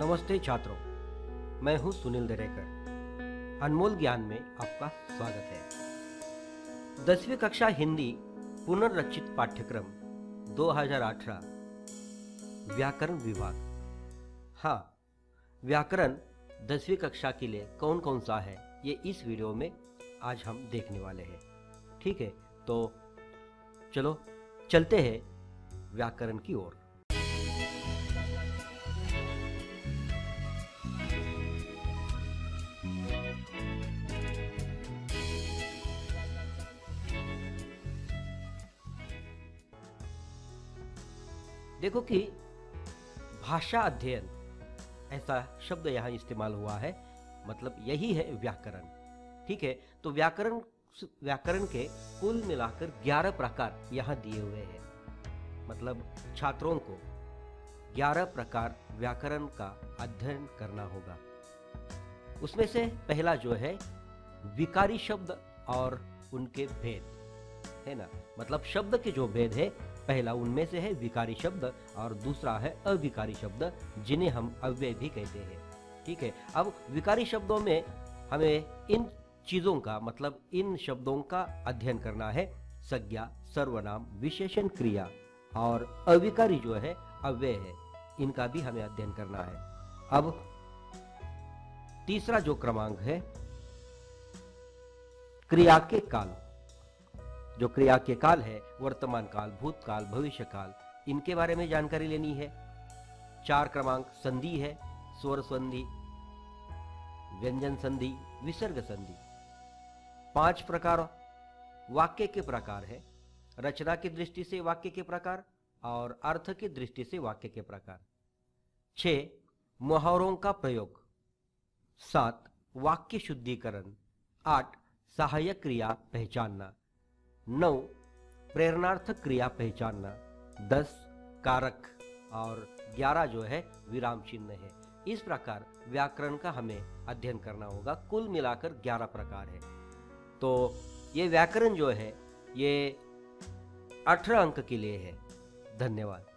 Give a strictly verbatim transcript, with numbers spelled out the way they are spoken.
नमस्ते छात्रों, मैं हूं सुनील डारेकर। अनमोल ज्ञान में आपका स्वागत है। दसवीं कक्षा हिंदी पुनर्रचित पाठ्यक्रम दो हज़ार अठारह व्याकरण विभाग। हाँ, व्याकरण दसवीं कक्षा के लिए कौन कौन सा है ये इस वीडियो में आज हम देखने वाले हैं। ठीक है, तो चलो चलते हैं व्याकरण की ओर। देखो कि भाषा अध्ययन ऐसा शब्द यहाँ इस्तेमाल हुआ है, मतलब यही है व्याकरण। ठीक है, तो व्याकरण व्याकरण के कुल मिलाकर ग्यारह प्रकार यहाँ दिए हुए हैं। मतलब छात्रों को ग्यारह प्रकार व्याकरण का अध्ययन करना होगा। उसमें से पहला जो है विकारी शब्द और उनके भेद, है ना। मतलब शब्द के जो भेद है, पहला उनमें से है विकारी शब्द और दूसरा है अविकारी शब्द, जिन्हें हम अव्यय भी कहते हैं। ठीक है, अब विकारी शब्दों में हमें इन चीज़ों का, मतलब इन शब्दों का अध्ययन करना है: संज्ञा, सर्वनाम, विशेषण क्रिया। और अविकारी जो है अव्यय है, इनका भी हमें अध्ययन करना है। अब तीसरा जो क्रमांक है क्रिया के काल। जो क्रिया के काल है, वर्तमान काल, भूतकाल, भविष्य काल, इनके बारे में जानकारी लेनी है। चार क्रमांक संधि है: स्वर संधि, व्यंजन संधि, विसर्ग संधि। पांच प्रकार वाक्य के प्रकार है: रचना की दृष्टि से वाक्य के प्रकार और अर्थ की दृष्टि से वाक्य के प्रकार। छह मुहावरों का प्रयोग। सात वाक्य शुद्धिकरण। आठ सहायक क्रिया पहचानना। नौ प्रेरणार्थ क्रिया पहचानना। दस कारक और ग्यारह जो है विराम चिन्ह है। इस प्रकार व्याकरण का हमें अध्ययन करना होगा। कुल मिलाकर ग्यारह प्रकार है। तो ये व्याकरण जो है ये अठारह अंक के लिए है। धन्यवाद।